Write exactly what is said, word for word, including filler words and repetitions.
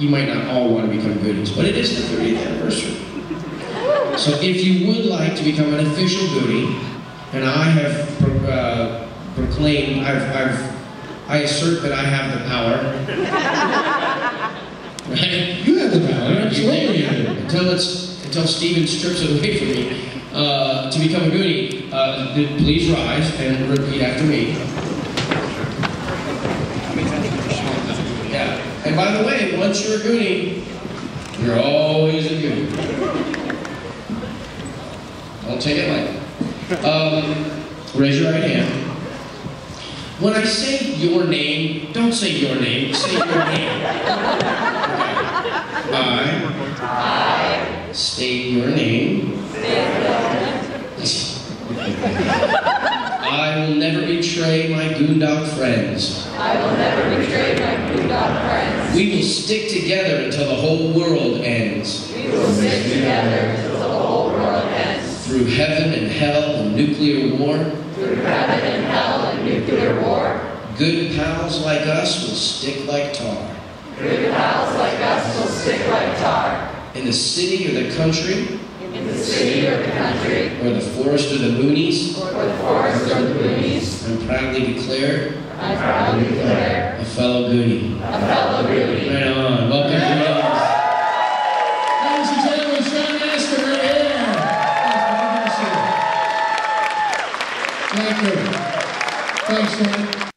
you might not all want to become Goonies, but it is the thirtieth anniversary. So if you would like to become an official Goonie, and I have pro uh, proclaimed, I've, I've, I assert that I have the power. Right? You have the power, absolutely. Until it's, until Steven strips it away from me. Uh, to become a Goonie, uh, please rise and repeat after me. Yeah. And by the way, once you're a Goonie, you're always a Goonie. Don't take it lightly. Um, raise your right hand. When I say your name, don't say your name, say your name. I, I state your name. I will never betray my Goondog friends. I will never betray my Goondog friends. We will stick together until the whole world ends. We will stick together until the whole world ends. Through heaven and hell and nuclear war. Through heaven and hell and nuclear war. Good pals like us will stick like tar. Good pals like us will stick like tar. In the city or the country. In the city or the country, or the forest of the Goonies, or the forest of the Goonies, I'm proudly declared, I proudly declare, a fellow Goonie, a fellow Goonie. Right on. Welcome.